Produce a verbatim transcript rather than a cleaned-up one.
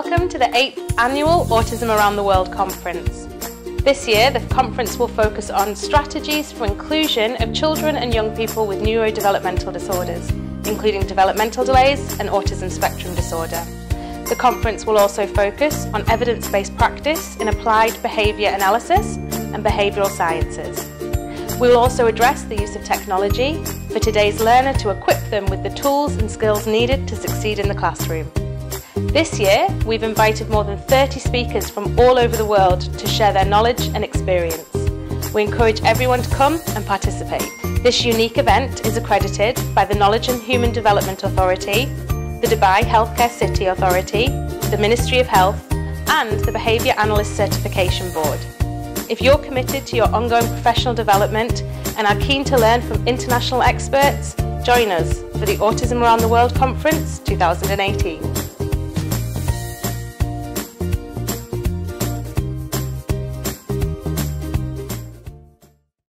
Welcome to the eighth Annual Autism Around the World Conference. This year, the conference will focus on strategies for inclusion of children and young people with neurodevelopmental disorders, including developmental delays and autism spectrum disorder. The conference will also focus on evidence-based practice in applied behaviour analysis and behavioural sciences. We will also address the use of technology for today's learner to equip them with the tools and skills needed to succeed in the classroom. This year, we've invited more than thirty speakers from all over the world to share their knowledge and experience. We encourage everyone to come and participate. This unique event is accredited by the Knowledge and Human Development Authority, the Dubai Healthcare City Authority, the Ministry of Health, and the Behaviour Analyst Certification Board. If you're committed to your ongoing professional development and are keen to learn from international experts, join us for the Autism Around the World Conference twenty eighteen.